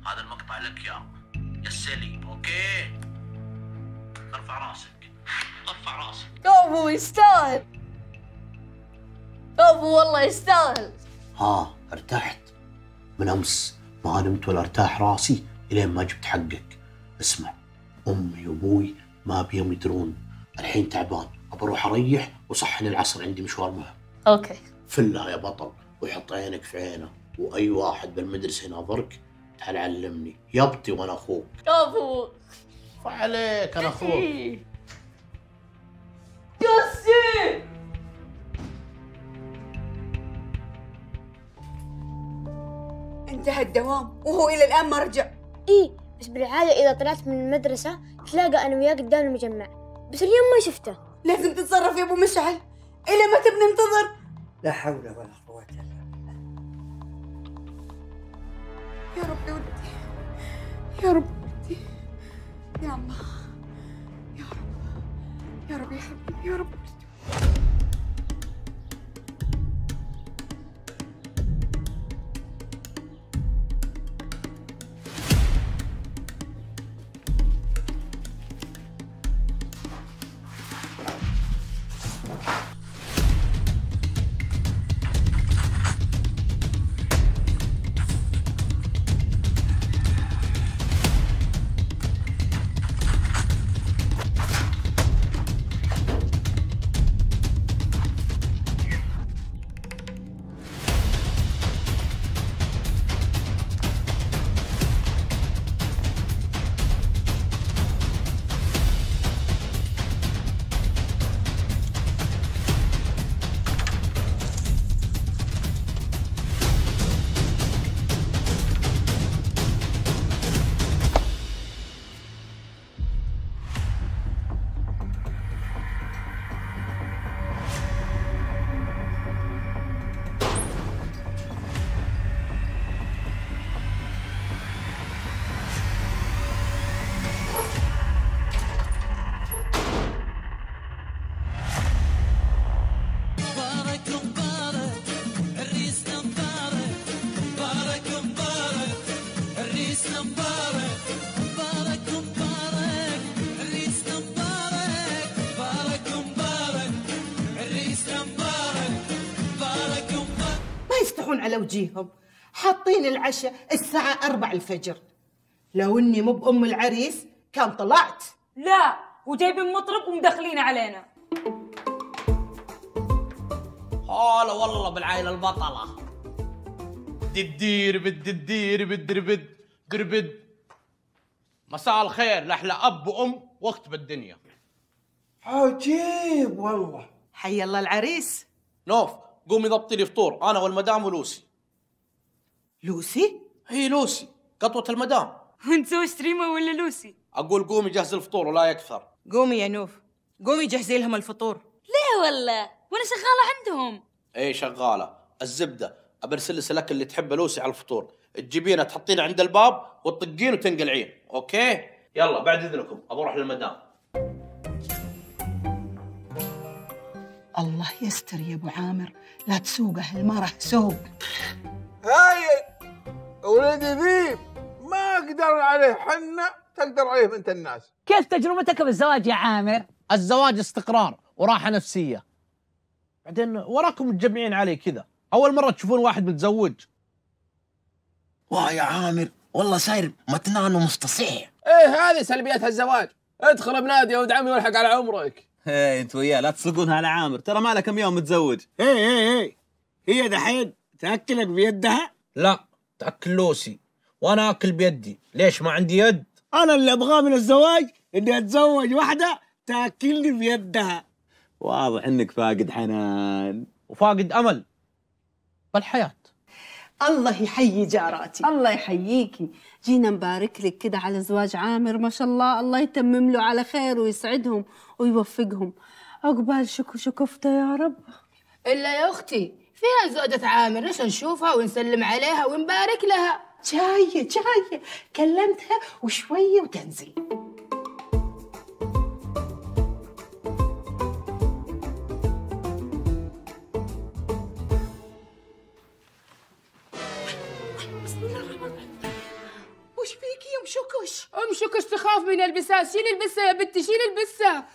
هذا المقطع لك يا يا سلي، أوكي؟ ارفع راسك، ارفع راسك. أبو يستاهل، أبو والله يستاهل. ها ارتحت من أمس، ما نمت ولا ارتاح راسي الين ما جبت حقك. اسمع، امي وابوي ما بيهم يدرون، الحين تعبان بروح اريح وصحن العصر عندي مشوار مهم. اوكي. فله يا بطل، ويحط عينك في عينه، واي واحد بالمدرسه يناظرك تعال علمني يبطي وانا اخوك. يا ابو فعليك انا اخوك. ياسر انتهى الدوام وهو إلى الآن ما رجع. إيه بس بالعادة إذا طلعت من المدرسة تلاقى أنا وياه قدام المجمع، بس اليوم ما شفته. لازم تتصرف يا أبو مشعل، إلى متى بننتظر؟ لا حول ولا قوة إلا بالله. يا ربي ودي، يا ربي ودي، يا الله، يا رب، يا رب يا حبيبي، يا رب. على وجيههم، حاطين العشاء الساعة أربعة الفجر. لو إني مو بأم العريس كان طلعت. لا، وجايبين مطرب ومدخلين علينا. هلا والله بالعائلة البطلة. ددير بد ددير بد دربد دربد. مساء الخير لأحلى أب وأم وقت بالدنيا. عجيب والله. حي الله العريس. نوف قومي ضبطي لي فطور، أنا والمدام ولوسي. لوسي؟ هي لوسي قطوة المدام. وانت سوي شتريمة ولا لوسي؟ أقول قومي جهزي الفطور ولا يكثر. قومي يا نوف، قومي جهزي لهم الفطور. ليه والله؟ وأنا شغالة عندهم. إيه شغالة، الزبدة أبرسل لك الأكل اللي تحبه لوسي على الفطور، تجيبينه تحطينه عند الباب وتطقين وتنقلعين، أوكي؟ يلا بعد إذنكم أبغى أروح للمدام. الله يستر يا أبو عامر، لا تسوقه المرة سوق. هاي ولدي ذيب ما أقدر عليه حنا، تقدر عليه أنت الناس. كيف تجربتك بالزواج يا عامر؟ الزواج استقرار وراحة نفسية. بعدين وراكم متجمعين عليه كذا، أول مرة تشوفون واحد متزوج. واه يا عامر، والله صاير متنان ومستصيح. إيه هذه سلبيات هالزواج، ادخل بنادي يا ولد عمي والحق على عمرك. ايه انت وياه لا تسلقونها على عامر، ترى ما له كم يوم متزوج. ايه ايه ايه هي دحين تاكلك بيدها؟ لا تاكل لوسي وانا اكل بيدي، ليش ما عندي يد؟ انا اللي ابغاه من الزواج اني اتزوج واحده تاكلني بيدها. واضح انك فاقد حنان وفاقد امل بالحياه. الله يحيي جاراتي. الله يحييكي. جينا نبارك لك كده على زواج عامر، ما شاء الله، الله يتمم له على خير ويسعدهم ويوفقهم. عقبال شكوش وكفته يا رب. الا يا اختي فيها زوجة عامر، ليش نشوفها ونسلم عليها ونبارك لها؟ جايه جايه كلمتها وشويه وتنزل. وش فيك يا ام شكوش؟ ام شكوش تخاف من البسها، شيل البسها يا بنتي شيل البسها.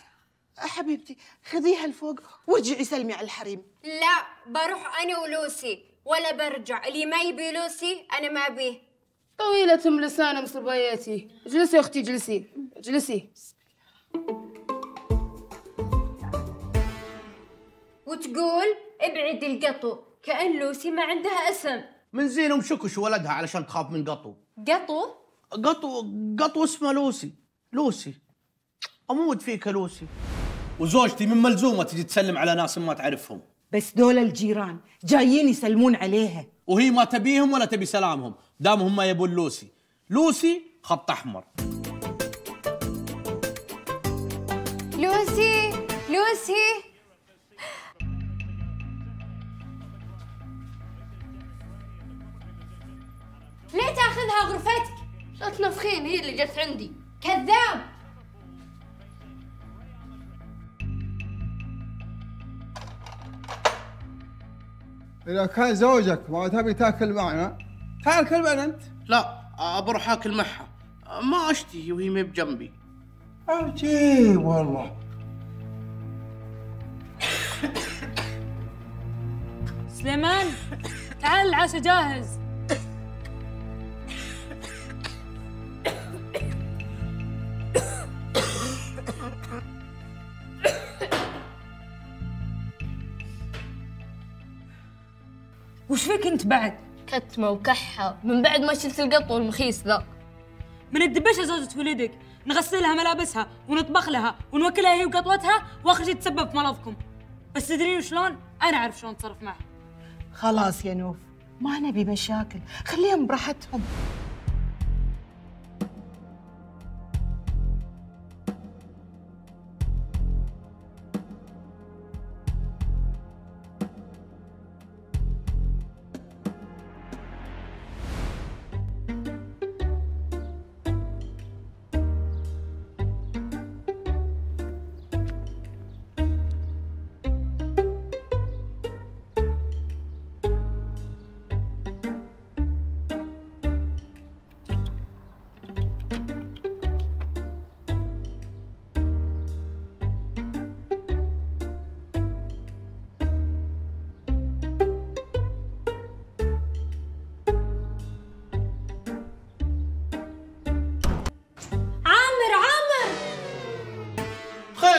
حبيبتي خذيها لفوق وارجعي سلمي على الحريم. لا بروح انا ولوسي ولا برجع، اللي ما يبي لوسي انا ما بيه. طويلة لسانم صبيتي. اجلسي يا اختي اجلسي اجلسي. وتقول ابعد القطو، كأن لوسي ما عندها اسم. من زين ام شكوش ولدها علشان تخاف من قطو. قطو؟ قطو قطو اسمه لوسي. لوسي اموت فيك لوسي. وزوجتي من ملزومه تجي تسلم على ناس ما تعرفهم. بس دول الجيران جايين يسلمون عليها. وهي ما تبيهم ولا تبي سلامهم، دامهم ما يبون لوسي. لوسي خط احمر. لوسي لوسي. ليه تاخذها غرفتك؟ لا تنفخين، هي اللي جت عندي. كذاب. إذا كان زوجك ما تبي تاكل معنا، تعال كل معنا أنت. لا، بروح آكل معها، ما أشتهي وهي ما بجنبي. عجيب والله. سليمان، تعال العشاء جاهز. وش فيك انت بعد؟ كتمه وكحه من بعد ما شلت القط والمخيس ذا. من الدبشه زوجة ولدك، نغسل لها ملابسها ونطبخ لها ونوكلها هي وقطوتها، واخر شيء تسبب في مرضكم. بس تدرين شلون؟ انا اعرف شلون اتصرف معها. خلاص يا نوف، ما نبي مشاكل، خليهم براحتهم.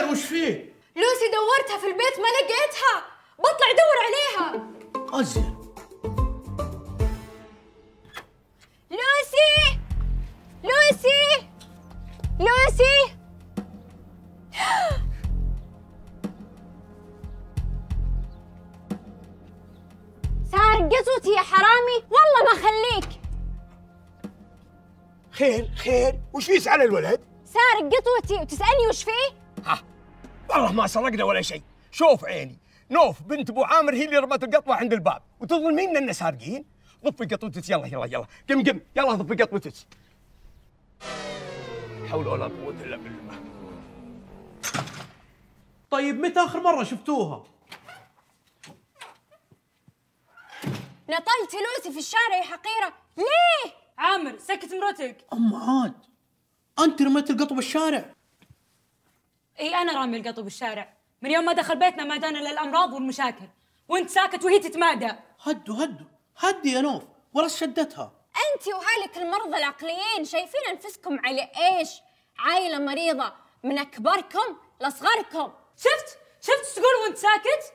مال وش فيه؟ لوسي دورتها في البيت ما لقيتها، بطلع دور عليها. أزين. لوسي لوسي لوسي. سارق قسوتي يا حرامي، والله ما خليك. خير خير، وش فيه يسأل الولد؟ سارق قسوتي وتسألني وش فيه؟ ها والله ما سرقنا ولا شيء، شوف عيني نوف بنت ابو عامر هي اللي رمت القطوه عند الباب وتظلمين اننا سارقين. ضفي قطوتك يلا يلا يلا، قم قم يلا ضفي قطوتك. حول ولا قوة الا بالله. طيب متى اخر مرة شفتوها؟ نطلت لوسي في الشارع يا حقيرة. ليه؟ عامر سكت مرتك. أما عاد أنت رميت القطو بالشارع؟ إي أنا رامي القطو بالشارع، من يوم ما دخل بيتنا ما دانا إلا الأمراض والمشاكل، وأنت ساكت وهي تتمادى. هدوا هدوا هدي يا نوف، ورس شدتها. أنت وهالك المرضى العقليين شايفين أنفسكم على إيش؟ عائلة مريضة من أكبركم لأصغركم. شفت؟ شفت تقول وأنت ساكت؟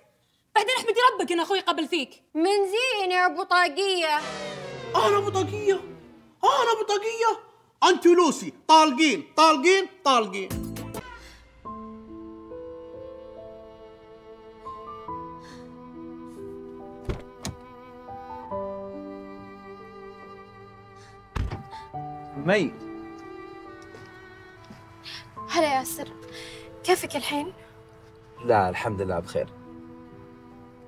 بعدين احمدي ربك ان اخوي قبل فيك. من زين يا ابو طاقيه. انا ابو طاقيه؟ انا ابو طاقيه؟ انت ولوسي طالقين طالقين طالقين. مي. هلا ياسر، كيفك الحين؟ لا الحمد لله بخير.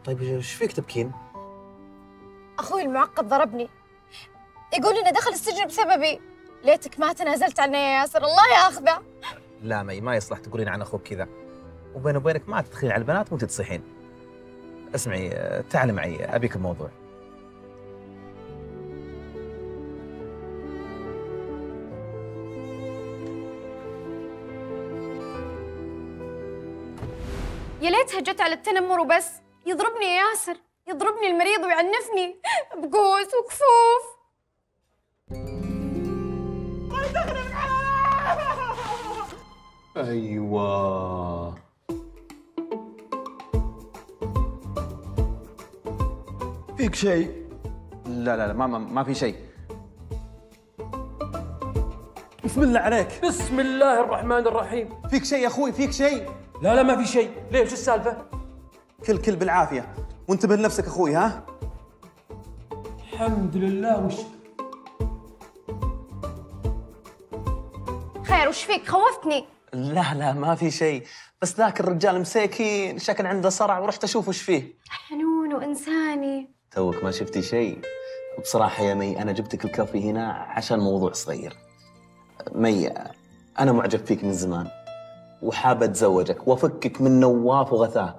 طيب ايش فيك تبكين؟ اخوي المعقد ضربني، يقول انه دخل السجن بسببي. ليتك ما تنازلت عنه يا ياسر، الله ياخذه. لا مي ما يصلح تقولين عن اخوك كذا، وبين وبينك ما تدخلين على البنات وانت تصيحين. اسمعي تعالي معي ابيك الموضوع. يا ليتها جت على التنمر وبس. يضربني يا ياسر، يضربني المريض ويعنفني بقوس وكفوف. ايوه فيك شيء؟ لا لا لا ما ما, ما في شيء. بسم الله عليك. بسم الله الرحمن الرحيم. فيك شيء يا اخوي؟ فيك شيء؟ لا لا ما في شيء. ليه شو السالفه؟ كل كل بالعافية، وانتبه لنفسك اخوي. ها؟ الحمد لله وشكر. خير وش فيك؟ خوفتني. لا لا ما في شيء، بس ذاك الرجال مساكين شكل عنده صرع ورحت اشوف وش فيه. حنون وانساني. توك ما شفتي شيء. بصراحة يا مي انا جبتك الكافي هنا عشان موضوع صغير. مي انا معجب فيك من زمان وحاب اتزوجك وافكك من نواف وغثاه،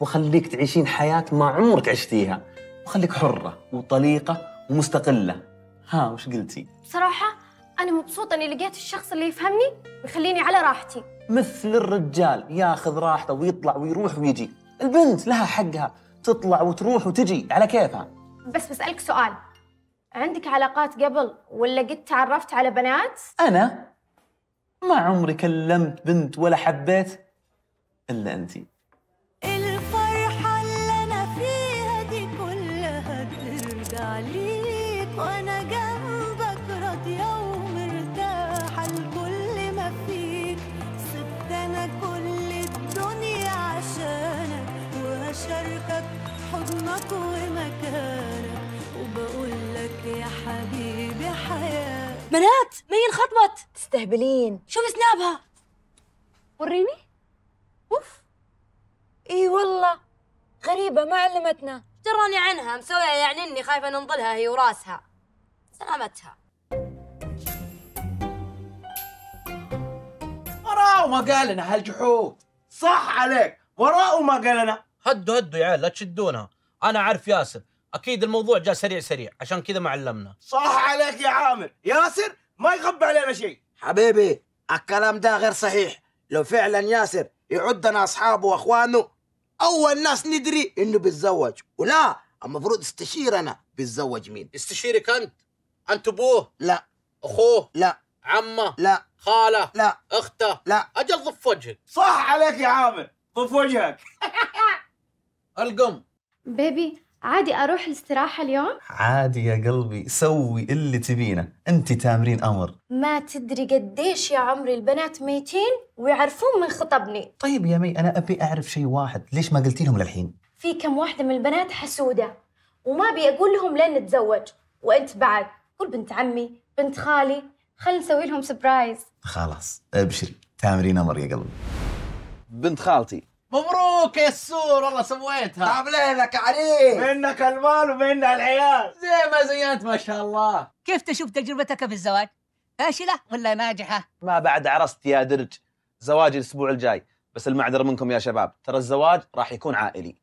وخليك تعيشين حياة ما عمرك عشتيها، وخليك حرة وطليقة ومستقلة. ها وش قلتي؟ بصراحة أنا مبسوطة إني لقيت الشخص اللي يفهمني ويخليني على راحتي. مثل الرجال ياخذ راحته ويطلع ويروح ويجي، البنت لها حقها تطلع وتروح وتجي على كيفها. بس بسألك سؤال، عندك علاقات قبل ولا قد تعرفت على بنات؟ أنا؟ ما عمري كلمت بنت ولا حبيت إلا أنتي. وانا جنبك راضيه ومرتاحه لكل ما فيك، سبت انا كل الدنيا عشانك واشاركك حضنك ومكانك، وبقولك يا حبيبي حياه. بنات مي انخطبت. تستهبلين، شوف سنابها وريني. اوف اي والله غريبه ما علمتنا. دراني عنها مسوية يعني اني خايفة ننضلها هي وراسها. سلامتها. وراء ما قال لنا هالجحود. صح عليك، وراء ما قال لنا. هدوا هدوا يا عيال لا تشدونها، أنا عارف ياسر أكيد الموضوع جاء سريع سريع عشان كذا ما علمنا. صح عليك يا عامر، ياسر ما يخبي علينا شيء. حبيبي الكلام ده غير صحيح، لو فعلا ياسر يعدنا أصحابه وأخوانه أول ناس ندري إنه بيتزوج، ولا المفروض استشير أنا بيتزوج مين. استشيرك أنت؟ أنت أبوه؟ لا. أخوه؟ لا. عمه؟ لا. خاله؟ لا. اخته؟ لا. اجل ضف وجهك. صح عليك يا عامر، ضف وجهك. القم بيبي، عادي اروح الاستراحه اليوم؟ عادي يا قلبي، سوي اللي تبينه، انت تامرين امر. ما تدري قديش يا عمري البنات ميتين ويعرفون من خطبني. طيب يا مي، انا ابي اعرف شيء واحد، ليش ما قلتي لهم للحين؟ في كم واحده من البنات حسوده وما ابي اقول لهم لين نتزوج، وانت بعد قول بنت عمي، بنت خالي، خلينا نسوي لهم سبرايز. خلاص ابشري، تامرين امر يا قلبي. بنت خالتي. مبروك يا السور، والله سويتها. طابلينك عليك، منك المال ومنها العيال، زي ما زينت ما شاء الله. كيف تشوف تجربتك في الزواج؟ فاشله ولا ناجحه؟ ما بعد عرست يا درج، زواجي الاسبوع الجاي، بس المعذره منكم يا شباب، ترى الزواج راح يكون عائلي.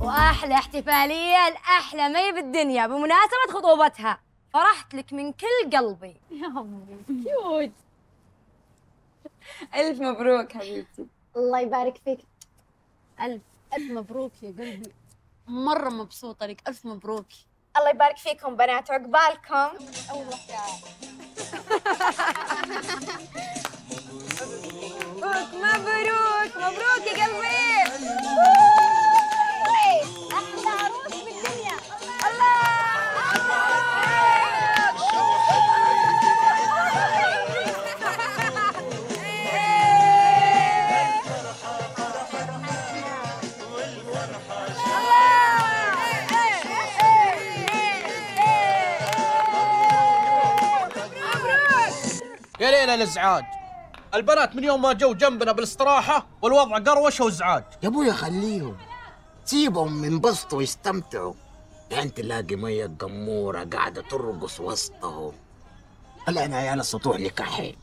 واحلى احتفاليه لاحلى مي بالدنيا بمناسبه خطوبتها، فرحت لك من كل قلبي. يا امي كيوت. ألف مبروك حبيبتي. الله يبارك فيك. ألف ألف مبروك يا قلبي، مرة مبسوطة لك، ألف مبروك. الله يبارك فيكم بنات، عقبالكم. الله مبروك مبروك مبروك يا قلبي. أحلى عروس بالدنيا. الله. يا ليله الازعاج، البنات من يوم ما جو جنبنا بالاستراحه والوضع قروشه وازعاج. يا ابويا خليهم، سيبهم ينبسطوا ويستمتعوا، يعني تلاقي ميه قموره قاعده ترقص وسطهم. الان عيال السطوح نكحين.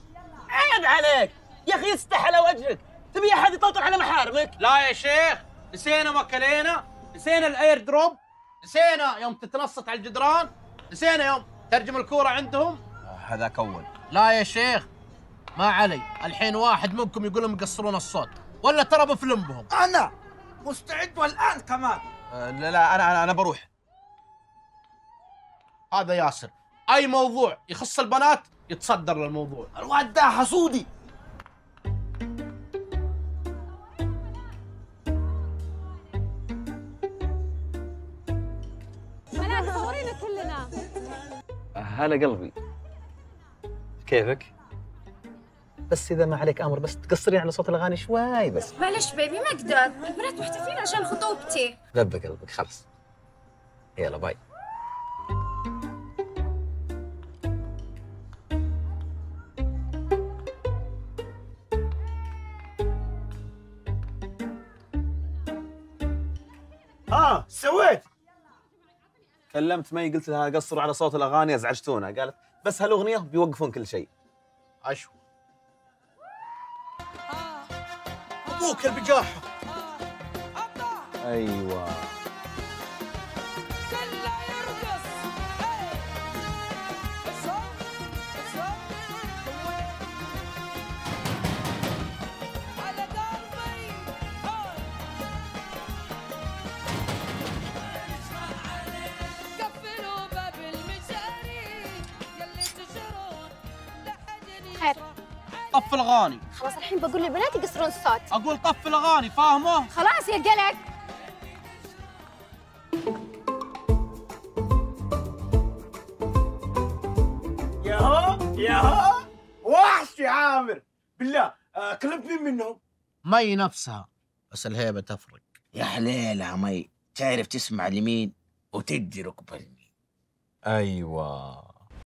عيب عليك يا اخي، يستح على وجهك، تبي احد يطلطل على محارمك؟ لا يا شيخ، نسينا ماكلينا، نسينا الاير دروب، نسينا يوم تتنصت على الجدران، نسينا يوم ترجم الكوره عندهم. هذا كول. لا يا شيخ ما علي، الحين واحد منكم يقول لهم يقصرون الصوت، ولا ترى بفلم بهم. انا مستعد والان كمان. أه لا لا، انا انا بروح. هذا ياسر، اي موضوع يخص البنات يتصدر للموضوع. الواد ده حسودي. بنات صورينا كلنا. هلا قلبي، كيفك؟ بس إذا ما عليك أمر، بس تقصرين على صوت الأغاني شوي بس. معلش بيبي، ما أقدر، البنات محتفلين عشان خطوبتي. لبى قلبك، خلص يلا باي. آه سويت؟ كلمت مي، قلت لها قصروا على صوت الأغاني، أزعجتونا. قالت بس هالاغنيه بيوقفون كل شيء. عشو ابوك البجاحه. ايوه طف الاغاني. خلاص الحين بقول للبنات يقصرون الصوت. اقول طف الاغاني، فاهمه؟ خلاص يا قلق. ياهو ياهو، وحش يا عامر بالله. آه كلمت مين منهم؟ مي نفسها، بس الهيبه تفرق. يا حليلها مي، تعرف تسمع لمين وتدي ركب المين. ايوه